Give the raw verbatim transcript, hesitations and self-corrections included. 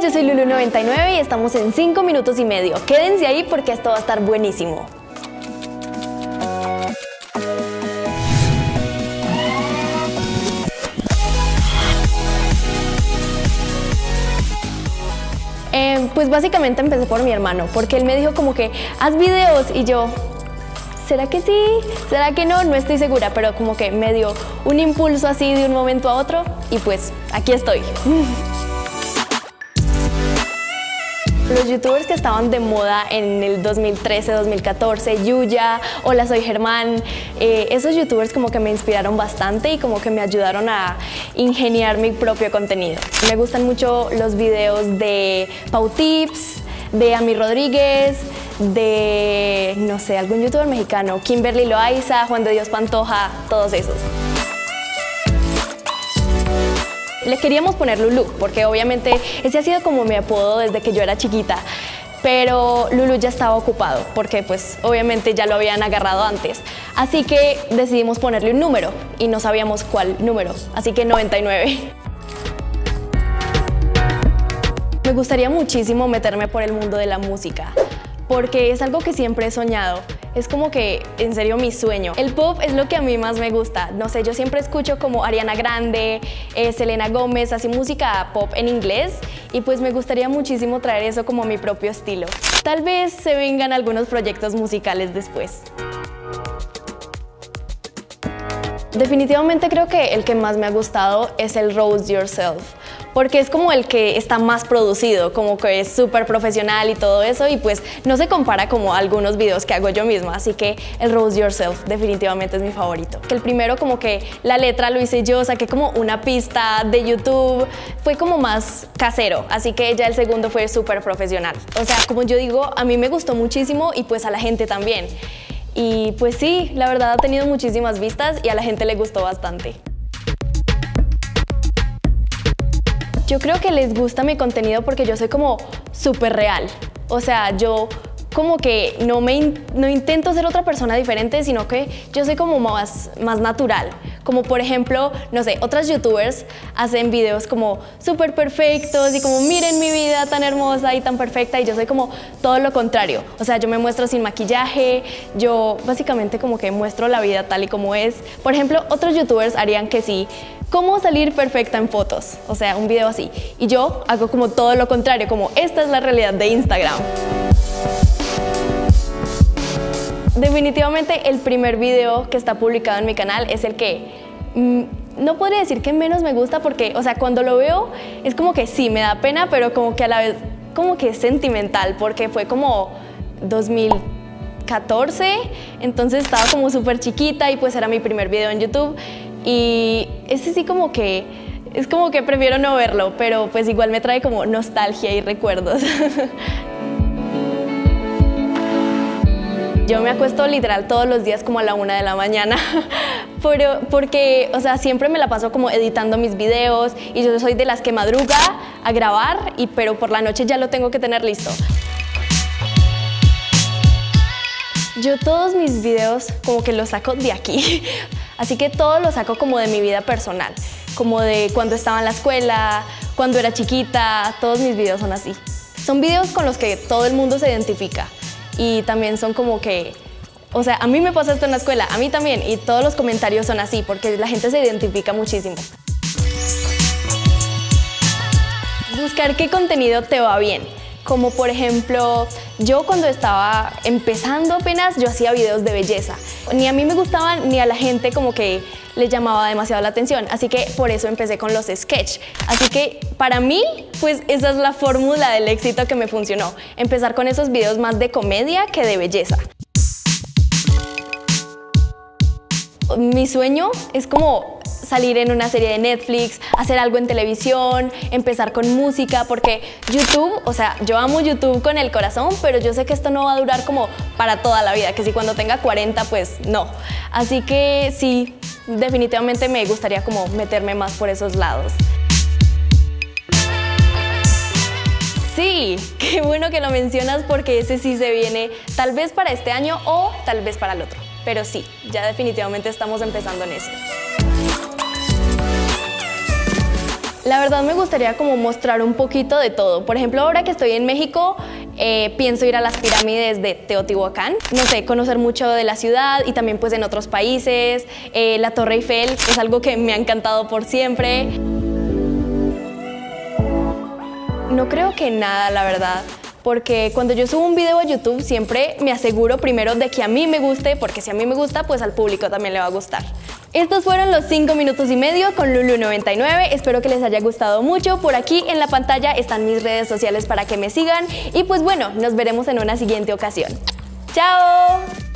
Hola, yo soy Lulu noventa y nueve y estamos en cinco minutos y medio. Quédense ahí porque esto va a estar buenísimo. Eh, pues básicamente empecé por mi hermano, porque él me dijo como que haz videos y yo... ¿Será que sí? ¿Será que no? No estoy segura, pero como que me dio un impulso así de un momento a otro y pues aquí estoy. Los youtubers que estaban de moda en el dos mil trece, dos mil catorce, Yuya, Hola, Soy Germán, eh, esos youtubers como que me inspiraron bastante y como que me ayudaron a ingeniar mi propio contenido. Me gustan mucho los videos de Pau Tips, de Ami Rodríguez, de, no sé, algún youtuber mexicano, Kimberly Loaiza, Juan de Dios Pantoja, todos esos. Le queríamos poner Lulu, porque obviamente ese ha sido como mi apodo desde que yo era chiquita, pero Lulu ya estaba ocupado, porque pues obviamente ya lo habían agarrado antes. Así que decidimos ponerle un número y no sabíamos cuál número, así que noventa y nueve. Me gustaría muchísimo meterme por el mundo de la música, porque es algo que siempre he soñado. Es como que, en serio, mi sueño. El pop es lo que a mí más me gusta. No sé, yo siempre escucho como Ariana Grande, eh, Selena Gomez, así música pop en inglés. Y pues me gustaría muchísimo traer eso como mi propio estilo. Tal vez se vengan algunos proyectos musicales después. Definitivamente creo que el que más me ha gustado es el Roast Yourself, porque es como el que está más producido, como que es súper profesional y todo eso, y pues no se compara como a algunos videos que hago yo misma, así que el Roast Yourself definitivamente es mi favorito. El primero, como que la letra lo hice yo, saqué como una pista de YouTube, fue como más casero, así que ya el segundo fue súper profesional. O sea, como yo digo, a mí me gustó muchísimo y pues a la gente también. Y pues sí, la verdad ha tenido muchísimas vistas y a la gente le gustó bastante. Yo creo que les gusta mi contenido porque yo soy como súper real. O sea, yo como que no, me in no intento ser otra persona diferente, sino que yo soy como más, más natural. Como por ejemplo, no sé, otras youtubers hacen videos como súper perfectos y como miren mi vida tan hermosa y tan perfecta, y yo soy como todo lo contrario. O sea, yo me muestro sin maquillaje, yo básicamente como que muestro la vida tal y como es. Por ejemplo, otros youtubers harían que sí, ¿cómo salir perfecta en fotos? O sea, un video así. Y yo hago como todo lo contrario, como esta es la realidad de Instagram. Definitivamente el primer video que está publicado en mi canal es el que mmm, no podría decir que menos me gusta, porque, o sea, cuando lo veo es como que sí, me da pena, pero como que a la vez como que es sentimental, porque fue como dos mil catorce, entonces estaba como súper chiquita y pues era mi primer video en YouTube. Y ese sí como que, es como que prefiero no verlo, pero pues igual me trae como nostalgia y recuerdos. Yo me acuesto literal todos los días como a la una de la mañana, pero, porque, o sea, siempre me la paso como editando mis videos y yo soy de las que madruga a grabar, y, pero por la noche ya lo tengo que tener listo. Yo todos mis videos como que los saco de aquí. Así que todo lo saco como de mi vida personal, como de cuando estaba en la escuela, cuando era chiquita, todos mis videos son así. Son videos con los que todo el mundo se identifica y también son como que, o sea, a mí me pasa esto en la escuela, a mí también, y todos los comentarios son así porque la gente se identifica muchísimo. Buscar qué contenido te va bien. Como por ejemplo, yo cuando estaba empezando apenas, yo hacía videos de belleza. Ni a mí me gustaban, ni a la gente como que le llamaba demasiado la atención. Así que por eso empecé con los sketch. Así que para mí, pues esa es la fórmula del éxito que me funcionó. Empezar con esos videos más de comedia que de belleza. Mi sueño es como salir en una serie de Netflix, hacer algo en televisión, empezar con música, porque YouTube, o sea, yo amo YouTube con el corazón, pero yo sé que esto no va a durar como para toda la vida, que si cuando tenga cuarenta, pues no. Así que sí, definitivamente me gustaría como meterme más por esos lados. Sí, qué bueno que lo mencionas, porque ese sí se viene tal vez para este año o tal vez para el otro. Pero sí, ya definitivamente estamos empezando en eso. La verdad me gustaría como mostrar un poquito de todo. Por ejemplo, ahora que estoy en México, eh, pienso ir a las pirámides de Teotihuacán. No sé, conocer mucho de la ciudad y también pues en otros países. Eh, la Torre Eiffel es algo que me ha encantado por siempre. No creo que nada, la verdad. Porque cuando yo subo un video a YouTube siempre me aseguro primero de que a mí me guste, porque si a mí me gusta, pues al público también le va a gustar. Estos fueron los cinco minutos y medio con Lulu noventa y nueve. Espero que les haya gustado mucho. Por aquí en la pantalla están mis redes sociales para que me sigan. Y pues bueno, nos veremos en una siguiente ocasión. ¡Chao!